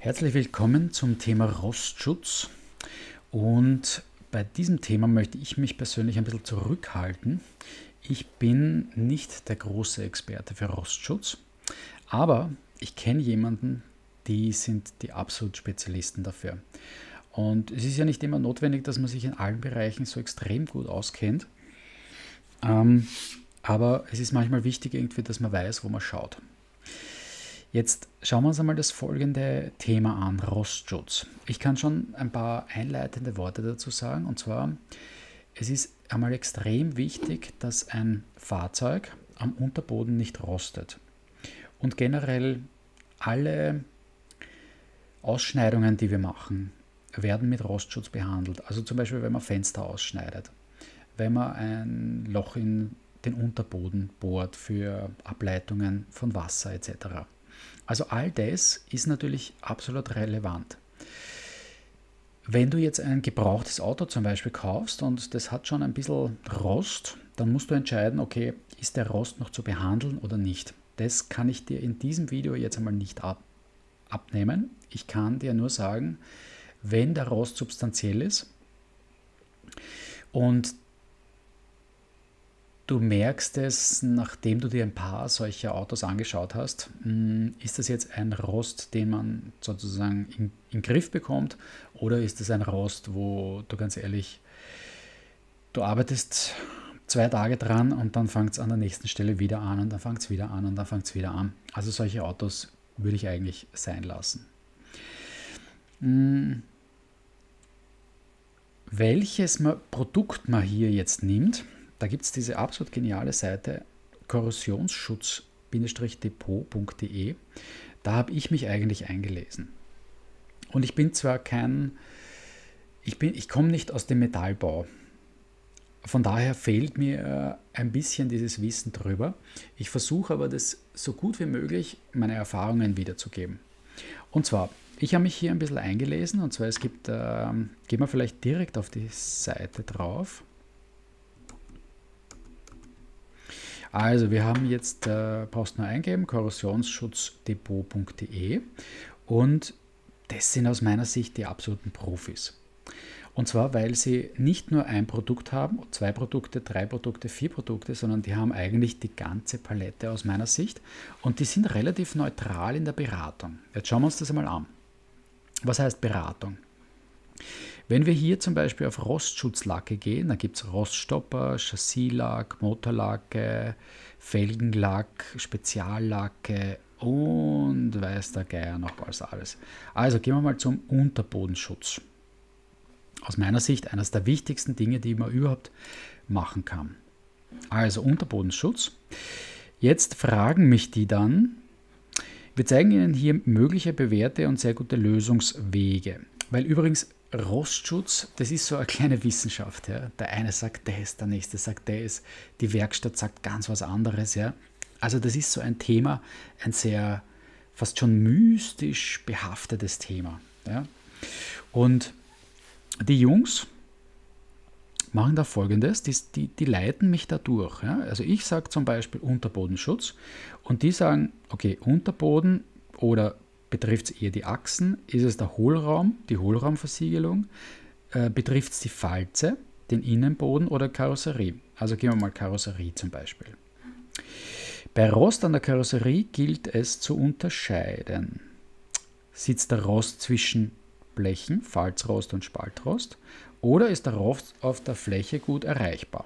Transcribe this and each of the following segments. Herzlich willkommen zum Thema Rostschutz, und bei diesem Thema möchte ich mich persönlich ein bisschen zurückhalten. Ich bin nicht der große Experte für Rostschutz, aber ich kenne jemanden, die sind die absoluten Spezialisten dafür. Und es ist ja nicht immer notwendig, dass man sich in allen Bereichen so extrem gut auskennt, aber es ist manchmal wichtig irgendwie, dass man weiß, wo man schaut. Jetzt schauen wir uns einmal das folgende Thema an, Rostschutz. Ich kann schon ein paar einleitende Worte dazu sagen, und zwar, es ist einmal extrem wichtig, dass ein Fahrzeug am Unterboden nicht rostet. Und generell alle Ausschneidungen, die wir machen, werden mit Rostschutz behandelt. Also zum Beispiel, wenn man Fenster ausschneidet, wenn man ein Loch in den Unterboden bohrt für Ableitungen von Wasser etc. Also all das ist natürlich absolut relevant. Wenn du jetzt ein gebrauchtes Auto zum Beispiel kaufst und das hat schon ein bisschen Rost, dann musst du entscheiden, okay, ist der Rost noch zu behandeln oder nicht. Das kann ich dir in diesem Video jetzt einmal nicht abnehmen. Ich kann dir nur sagen, wenn der Rost substanziell ist und du merkst es, nachdem du dir ein paar solcher Autos angeschaut hast, ist das jetzt ein Rost, den man sozusagen in den Griff bekommt, oder ist das ein Rost, wo du ganz ehrlich, du arbeitest 2 Tage dran und dann fängt es an der nächsten Stelle wieder an und dann fängt es wieder an und dann fängt es wieder an. Also solche Autos würde ich eigentlich sein lassen. Welches Produkt man hier jetzt nimmt, da gibt es diese absolut geniale Seite Korrosionsschutz-depot.de. Da habe ich mich eigentlich eingelesen. Und ich bin zwar ich komme nicht aus dem Metallbau. Von daher fehlt mir ein bisschen dieses Wissen drüber. Ich versuche aber, das so gut wie möglich meine Erfahrungen wiederzugeben. Und zwar, ich habe mich hier ein bisschen eingelesen, und zwar es gibt, gehen wir vielleicht direkt auf die Seite drauf. Also wir haben jetzt, brauchst nur eingeben, Korrosionsschutz-depot.de, und das sind aus meiner Sicht die absoluten Profis. Und zwar, weil sie nicht nur ein Produkt haben, 2 Produkte, 3 Produkte, 4 Produkte, sondern die haben eigentlich die ganze Palette aus meiner Sicht, und die sind relativ neutral in der Beratung. Jetzt schauen wir uns das einmal an. Was heißt Beratung? Wenn wir hier zum Beispiel auf Rostschutzlacke gehen, dann gibt es Roststopper, Chassislack, Motorlacke, Felgenlack, Speziallacke und weiß der Geier noch was alles. Also gehen wir mal zum Unterbodenschutz. Aus meiner Sicht eines der wichtigsten Dinge, die man überhaupt machen kann. Also Unterbodenschutz. Jetzt fragen mich die dann, wir zeigen Ihnen hier mögliche bewährte und sehr gute Lösungswege. Weil übrigens Rostschutz, das ist so eine kleine Wissenschaft. Ja. Der eine sagt das, der nächste sagt das, die Werkstatt sagt ganz was anderes. Ja. Also das ist so ein Thema, ein sehr fast schon mystisch behaftetes Thema. Ja. Und die Jungs machen da Folgendes, die leiten mich da durch. Ja. Also ich sage zum Beispiel Unterbodenschutz, und die sagen, okay, Unterboden, oder betrifft es eher die Achsen, ist es der Hohlraum, die Hohlraumversiegelung, betrifft es die Falze, den Innenboden oder Karosserie. Also gehen wir mal Karosserie zum Beispiel. Bei Rost an der Karosserie gilt es zu unterscheiden. Sitzt der Rost zwischen Blechen, Falzrost und Spaltrost, oder ist der Rost auf der Fläche gut erreichbar?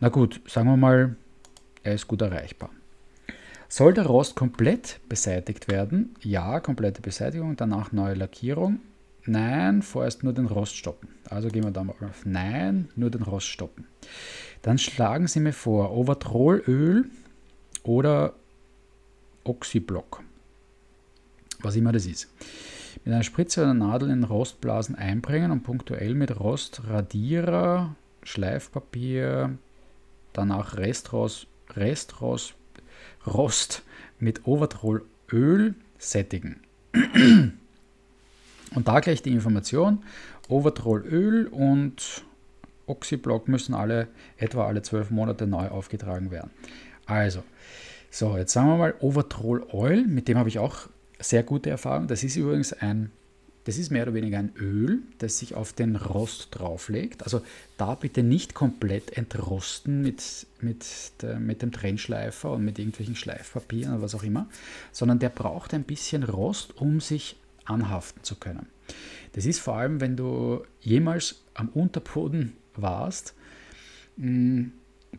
Na gut, sagen wir mal, er ist gut erreichbar. Soll der Rost komplett beseitigt werden? Ja, komplette Beseitigung, danach neue Lackierung. Nein, vorerst nur den Rost stoppen. Also gehen wir da mal auf Nein, nur den Rost stoppen. Dann schlagen Sie mir vor, Owatrolöl oder Oxyblock, was immer das ist. Mit einer Spritze oder Nadel in Rostblasen einbringen und punktuell mit Rostradierer, Schleifpapier, danach Restrost, Rost mit Owatrolöl sättigen. Und da gleich die Information, Owatrolöl und Oxyblock müssen etwa alle 12 Monate neu aufgetragen werden. Also, so, jetzt sagen wir mal Owatrol Oil, mit dem habe ich auch sehr gute Erfahrung. Das ist übrigens mehr oder weniger ein Öl, das sich auf den Rost drauflegt. Also da bitte nicht komplett entrosten mit dem Trennschleifer und mit irgendwelchen Schleifpapieren oder was auch immer, sondern der braucht ein bisschen Rost, um sich anhaften zu können. Das ist vor allem, wenn du jemals am Unterboden warst,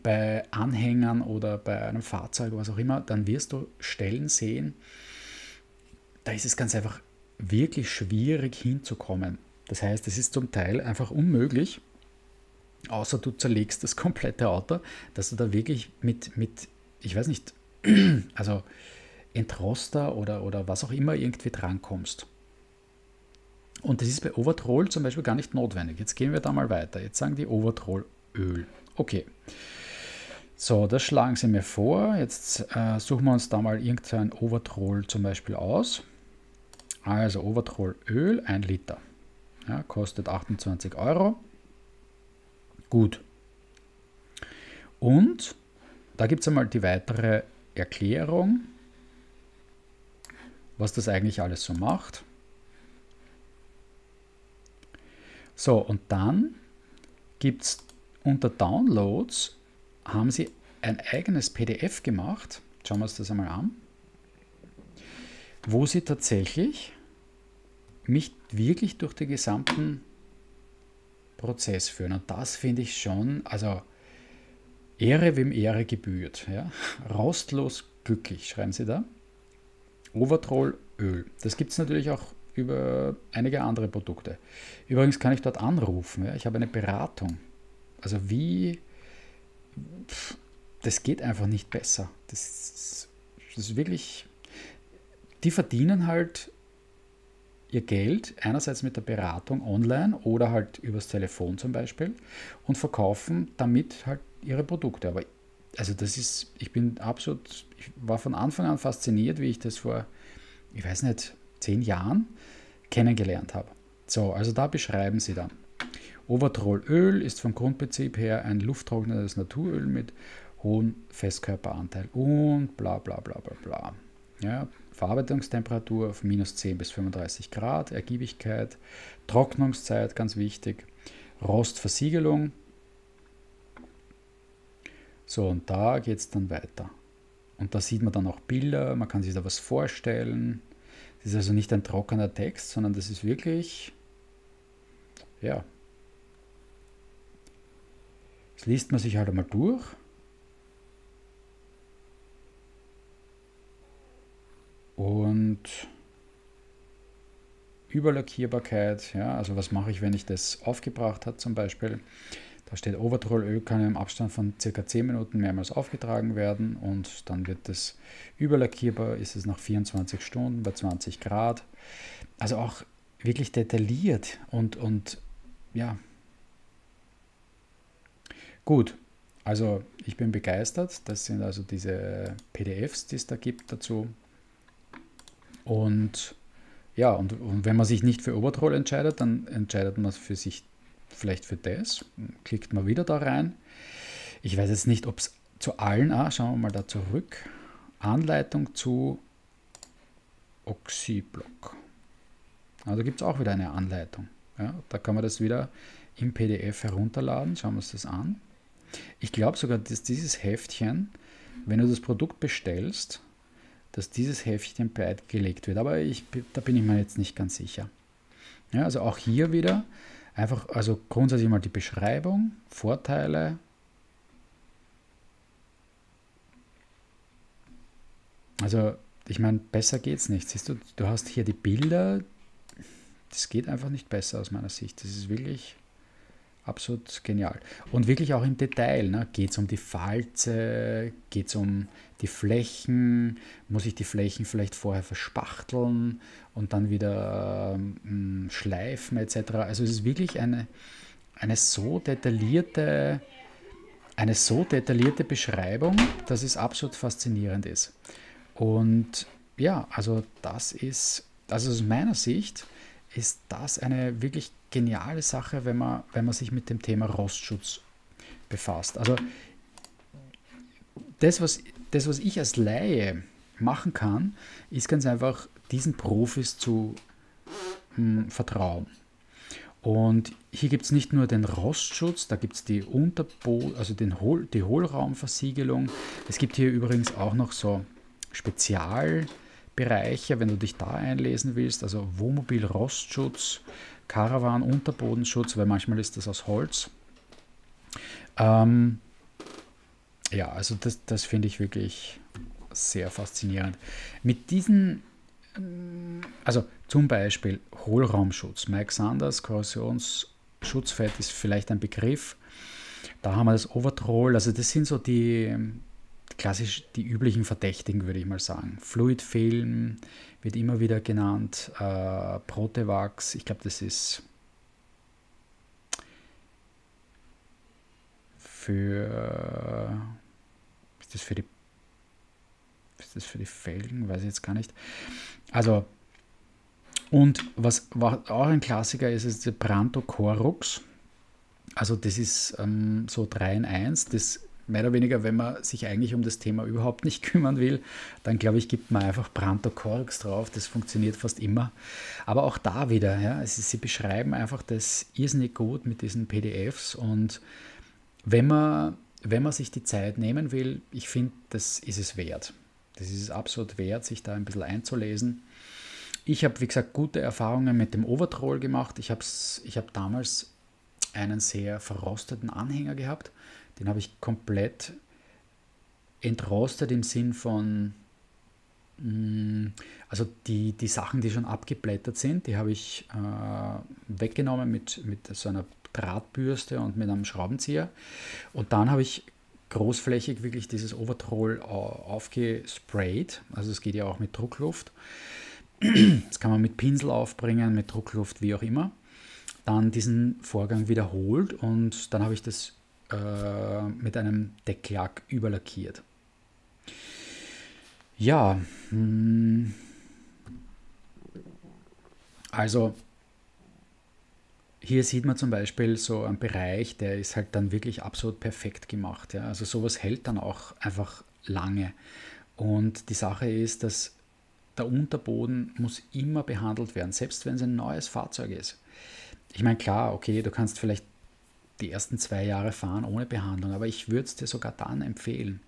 bei Anhängern oder bei einem Fahrzeug oder was auch immer, dann wirst du Stellen sehen, da ist es ganz einfach wirklich schwierig hinzukommen. Das heißt, es ist zum Teil einfach unmöglich, außer du zerlegst das komplette Auto, dass du da wirklich mit ich weiß nicht, also Entroster oder was auch immer irgendwie drankommst. Und das ist bei Owatrol zum Beispiel gar nicht notwendig. Jetzt gehen wir da mal weiter. Jetzt sagen die Owatrol Öl. Okay, so, das schlagen sie mir vor. Jetzt suchen wir uns da mal irgendein Owatrol zum Beispiel aus. Also Owatrol Öl, 1 Liter. Ja, kostet 28 Euro. Gut. Und da gibt es einmal die weitere Erklärung, was das eigentlich alles so macht. So, und dann gibt es unter Downloads, haben sie ein eigenes PDF gemacht. Schauen wir uns das einmal an. Wo sie tatsächlich mich wirklich durch den gesamten Prozess führen. Und das finde ich schon, also Ehre, wem Ehre gebührt. Ja? Rostlos glücklich, schreiben sie da. Owatrol Öl. Das gibt es natürlich auch über einige andere Produkte. Übrigens kann ich dort anrufen. Ja? Ich habe eine Beratung. Also das geht einfach nicht besser. Das ist wirklich... Die verdienen halt ihr Geld einerseits mit der Beratung online oder halt übers Telefon zum Beispiel und verkaufen damit halt ihre Produkte. Aber also ich war von Anfang an fasziniert, wie ich das vor, ich weiß nicht, 10 Jahren kennengelernt habe. So, also da beschreiben sie dann. Owatrol Öl ist vom Grundprinzip her ein lufttrocknendes Naturöl mit hohem Festkörperanteil und bla bla bla bla bla. Ja, Verarbeitungstemperatur auf -10 bis 35 Grad, Ergiebigkeit, Trocknungszeit, ganz wichtig, Rostversiegelung. So, und da geht es dann weiter. Und da sieht man dann auch Bilder, man kann sich da was vorstellen. Das ist also nicht ein trockener Text, sondern das ist wirklich, ja, das liest man sich halt einmal durch. Und Überlackierbarkeit, ja, also was mache ich, wenn ich das aufgebracht habe zum Beispiel. Da steht, Owatrol-Öl kann im Abstand von ca. 10 Minuten mehrmals aufgetragen werden und dann wird das überlackierbar, ist es nach 24 Stunden bei 20 Grad. Also auch wirklich detailliert und ja. Gut, also ich bin begeistert. Das sind also diese PDFs, die es da gibt dazu. Und ja, und wenn man sich nicht für Owatrol entscheidet, dann entscheidet man für sich vielleicht für das. Klickt man wieder da rein. Ich weiß jetzt nicht, ob es zu allen, schauen wir mal da zurück. Anleitung zu Oxyblock. Also gibt es auch wieder eine Anleitung. Ja, da kann man das wieder im PDF herunterladen. Schauen wir uns das an. Ich glaube sogar, dass dieses Heftchen, wenn du das Produkt bestellst, dass dieses Heftchen bereitgelegt wird, aber da bin ich mir jetzt nicht ganz sicher. Ja, also auch hier wieder einfach, also grundsätzlich mal die Beschreibung, Vorteile. Also ich meine, besser geht es nicht. Siehst du hast hier die Bilder, das geht einfach nicht besser aus meiner Sicht. Das ist wirklich absolut genial. Und wirklich auch im Detail, ne? Geht es um die Falze, geht es um die Flächen, muss ich die Flächen vielleicht vorher verspachteln und dann wieder schleifen etc. Also es ist wirklich eine so detaillierte Beschreibung, dass es absolut faszinierend ist. Und ja, also das ist, also aus meiner Sicht ist das eine wirklich geniale Sache, wenn man sich mit dem Thema Rostschutz befasst. Also das, was ich als Laie machen kann, ist ganz einfach, diesen Profis zu vertrauen. Und hier gibt es nicht nur den Rostschutz, da gibt es die die Hohlraumversiegelung. Es gibt hier übrigens auch noch so Spezialbereiche, wenn du dich da einlesen willst, also Wohnmobil Rostschutz, Caravan Unterbodenschutz, weil manchmal ist das aus Holz. Ja, also das finde ich wirklich sehr faszinierend. Mit diesen, also zum Beispiel Hohlraumschutz, Mike Sanders, Korrosionsschutzfett ist vielleicht ein Begriff. Da haben wir das Owatrol, also das sind so die üblichen Verdächtigen, würde ich mal sagen. Fluidfilm wird immer wieder genannt, Protevax, ich glaube, das ist für, ist das für die Felgen? Weiß ich jetzt gar nicht. Also, und was auch ein Klassiker ist, ist der Brantho Korrux. Also das ist so 3 in 1. Das mehr oder weniger, wenn man sich eigentlich um das Thema überhaupt nicht kümmern will, dann glaube ich, gibt man einfach Brantho Korrux drauf. Das funktioniert fast immer. Aber auch da wieder, ja, sie beschreiben einfach das irrsinnig gut mit diesen PDFs. Und wenn man sich die Zeit nehmen will, ich finde, das ist es wert. Das ist es absolut wert, sich da ein bisschen einzulesen. Ich habe, wie gesagt, gute Erfahrungen mit dem Owatrol gemacht. Ich habe damals einen sehr verrosteten Anhänger gehabt. Den habe ich komplett entrostet im Sinn von, also die Sachen, die schon abgeblättert sind, die habe ich weggenommen mit so einer Drahtbürste und mit einem Schraubenzieher. Und dann habe ich großflächig wirklich dieses Owatrol aufgesprayt. Also es geht ja auch mit Druckluft. Das kann man mit Pinsel aufbringen, mit Druckluft, wie auch immer. Dann diesen Vorgang wiederholt und dann habe ich das mit einem Decklack überlackiert. Ja, also hier sieht man zum Beispiel so einen Bereich, der ist halt dann wirklich absolut perfekt gemacht. Ja? Also sowas hält dann auch einfach lange. Und die Sache ist, dass der Unterboden muss immer behandelt werden, selbst wenn es ein neues Fahrzeug ist. Ich meine, klar, okay, du kannst vielleicht die ersten 2 Jahre fahren ohne Behandlung, aber ich würde es dir sogar dann empfehlen.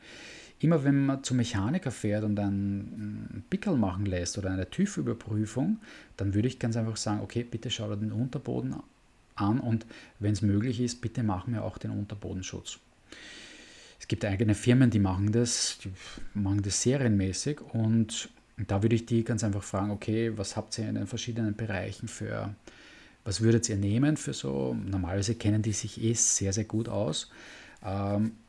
Immer wenn man zum Mechaniker fährt und einen Pickel machen lässt oder eine TÜV-Überprüfung, dann würde ich ganz einfach sagen, okay, bitte schau dir den Unterboden an und wenn es möglich ist, bitte machen wir auch den Unterbodenschutz. Es gibt eigene Firmen, die machen das serienmäßig und da würde ich die ganz einfach fragen, okay, was habt ihr in den verschiedenen Bereichen für, was würdet ihr nehmen für so, normalerweise kennen die sich eh sehr, sehr gut aus.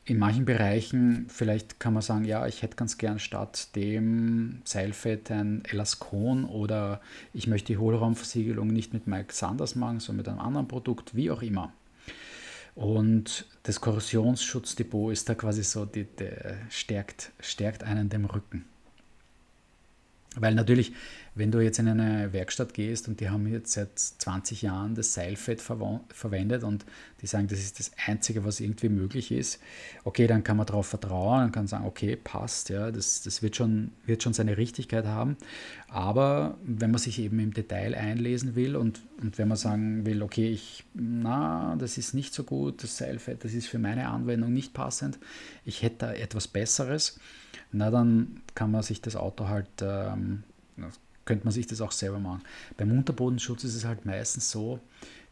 In manchen Bereichen, vielleicht kann man sagen, ja, ich hätte ganz gern statt dem Seilfett ein Elaskon oder ich möchte die Hohlraumversiegelung nicht mit Mike Sanders machen, sondern mit einem anderen Produkt, wie auch immer. Und das Korrosionsschutz-Depot ist da quasi so, stärkt einen den Rücken. Weil natürlich, wenn du jetzt in eine Werkstatt gehst und die haben jetzt seit 20 Jahren das Seilfett verwendet und die sagen, das ist das Einzige, was irgendwie möglich ist, okay, dann kann man darauf vertrauen und kann sagen, okay, passt, ja, das wird schon seine Richtigkeit haben. Aber wenn man sich eben im Detail einlesen will und wenn man sagen will, okay, das ist nicht so gut, das Seilfett, das ist für meine Anwendung nicht passend, ich hätte da etwas Besseres, na, dann kann man sich das Auto halt, könnte man sich das auch selber machen. Beim Unterbodenschutz ist es halt meistens so,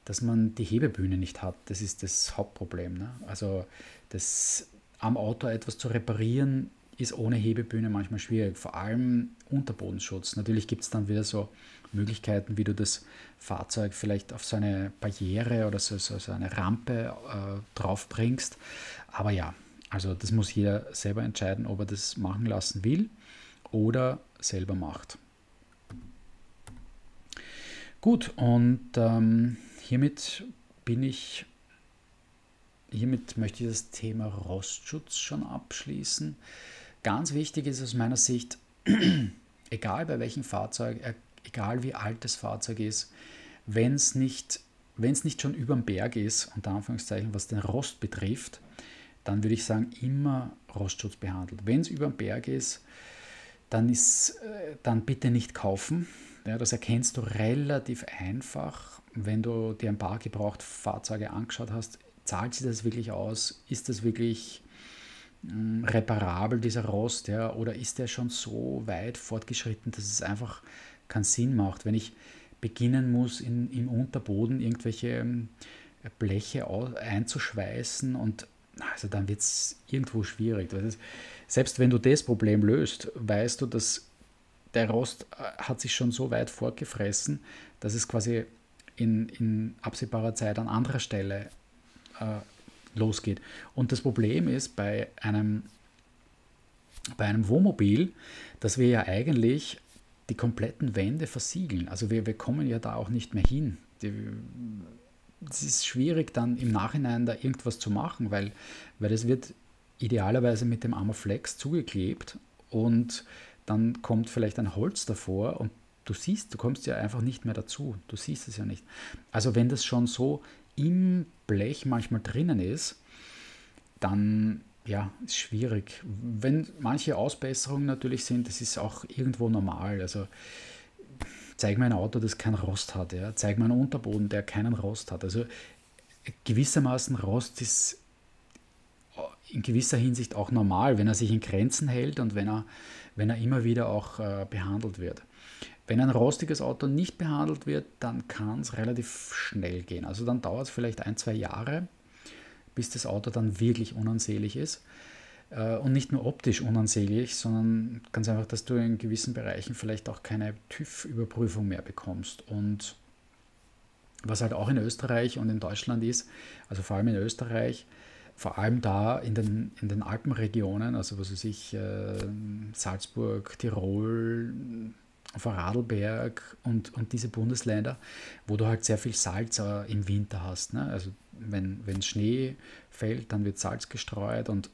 dass man die Hebebühne nicht hat. Das ist das Hauptproblem. Ne? Also das am Auto etwas zu reparieren, ist ohne Hebebühne manchmal schwierig. Vor allem Unterbodenschutz. Natürlich gibt es dann wieder so Möglichkeiten, wie du das Fahrzeug vielleicht auf so eine Barriere oder so eine Rampe drauf bringst. Aber ja, also das muss jeder selber entscheiden, ob er das machen lassen will oder selber macht. Gut, und hiermit möchte ich das Thema Rostschutz schon abschließen. Ganz wichtig ist aus meiner Sicht, egal bei welchem Fahrzeug, egal wie alt das Fahrzeug ist, wenn es nicht schon über dem Berg ist, unter Anführungszeichen, was den Rost betrifft, dann würde ich sagen, immer Rostschutz behandelt. Wenn es über dem Berg ist, dann bitte nicht kaufen. Ja, das erkennst du relativ einfach, wenn du dir ein paar gebrauchte Fahrzeuge angeschaut hast. Zahlt sich das wirklich aus? Ist das wirklich reparabel, dieser Rost? Ja? Oder ist der schon so weit fortgeschritten, dass es einfach keinen Sinn macht? Wenn ich beginnen muss, im Unterboden irgendwelche Bleche einzuschweißen, und also dann wird es irgendwo schwierig. Selbst wenn du das Problem löst, weißt du, dass der Rost hat sich schon so weit fortgefressen, dass es quasi in absehbarer Zeit an anderer Stelle losgeht. Und das Problem ist bei einem Wohnmobil, dass wir ja eigentlich die kompletten Wände versiegeln. Also wir kommen ja da auch nicht mehr hin. Es ist schwierig, dann im Nachhinein da irgendwas zu machen, weil das wird idealerweise mit dem Armaflex zugeklebt, und dann kommt vielleicht ein Holz davor, und du kommst ja einfach nicht mehr dazu. Du siehst es ja nicht. Also wenn das schon so im Blech manchmal drinnen ist, dann ja, ist schwierig. Wenn manche Ausbesserungen natürlich sind, das ist auch irgendwo normal. Also zeig mir ein Auto, das keinen Rost hat. Ja. Zeig mir einen Unterboden, der keinen Rost hat. Also gewissermaßen Rost ist in gewisser Hinsicht auch normal, wenn er sich in Grenzen hält und wenn er immer wieder auch behandelt wird. Wenn ein rostiges Auto nicht behandelt wird, dann kann es relativ schnell gehen. Also dann dauert es vielleicht 1-2 Jahre, bis das Auto dann wirklich unansehnlich ist. Und nicht nur optisch unansehnlich, sondern ganz einfach, dass du in gewissen Bereichen vielleicht auch keine TÜV-Überprüfung mehr bekommst. Und was halt auch in Österreich und in Deutschland ist, also vor allem in Österreich, vor allem da in den Alpenregionen, also was weiß ich, Salzburg, Tirol, Vorarlberg und diese Bundesländer, wo du halt sehr viel Salz im Winter hast. Ne? Also wenn Schnee fällt, dann wird Salz gestreut, und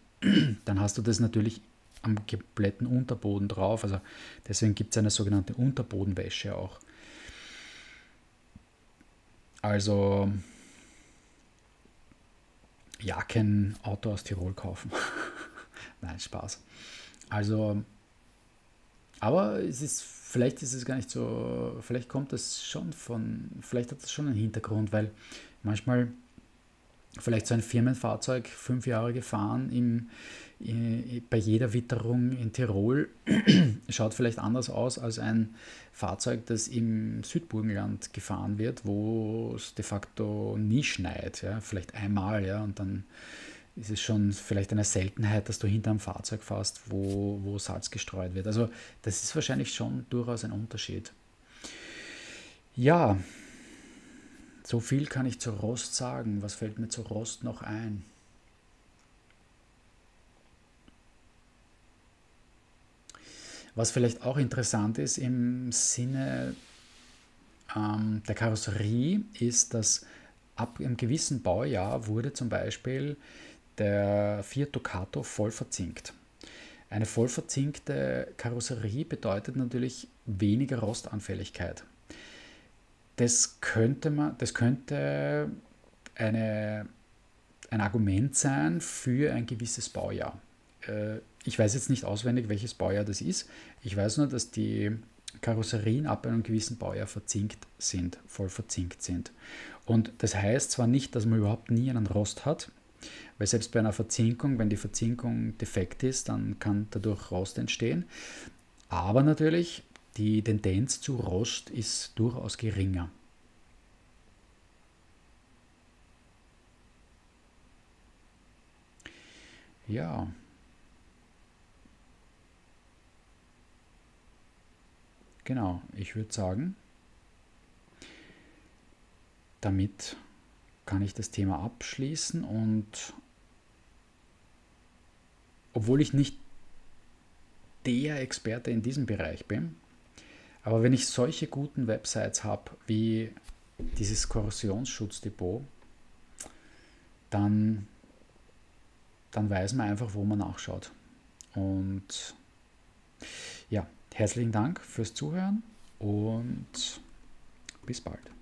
dann hast du das natürlich am kompletten Unterboden drauf. Also deswegen gibt es eine sogenannte Unterbodenwäsche auch. Also ja, kein Auto aus Tirol kaufen. Nein, Spaß. Also, aber vielleicht ist es gar nicht so, vielleicht kommt das schon vielleicht hat das schon einen Hintergrund, weil manchmal vielleicht so ein Firmenfahrzeug 5 Jahre gefahren bei jeder Witterung in Tirol schaut vielleicht anders aus als ein Fahrzeug, das im Südburgenland gefahren wird, wo es de facto nie schneit, ja, vielleicht einmal, ja, und dann ist es schon vielleicht eine Seltenheit, dass du hinter einem Fahrzeug fährst, wo Salz gestreut wird. Also das ist wahrscheinlich schon durchaus ein Unterschied. Ja, so viel kann ich zu Rost sagen. Was fällt mir zu Rost noch ein? Was vielleicht auch interessant ist im Sinne der Karosserie, ist, dass ab einem gewissen Baujahr wurde zum Beispiel der Fiat Ducato voll verzinkt. Eine voll verzinkte Karosserie bedeutet natürlich weniger Rostanfälligkeit. Das könnte ein Argument sein für ein gewisses Baujahr. Ich weiß jetzt nicht auswendig, welches Baujahr das ist. Ich weiß nur, dass die Karosserien ab einem gewissen Baujahr verzinkt sind, voll verzinkt sind. Und das heißt zwar nicht, dass man überhaupt nie einen Rost hat, weil selbst bei einer Verzinkung, wenn die Verzinkung defekt ist, dann kann dadurch Rost entstehen. Aber natürlich, die Tendenz zu Rost ist durchaus geringer. Ja. Genau, ich würde sagen, damit kann ich das Thema abschließen, und obwohl ich nicht der Experte in diesem Bereich bin, aber wenn ich solche guten Websites habe wie dieses Korrosionsschutz-Depot, dann weiß man einfach, wo man nachschaut. Und ja, herzlichen Dank fürs Zuhören und bis bald.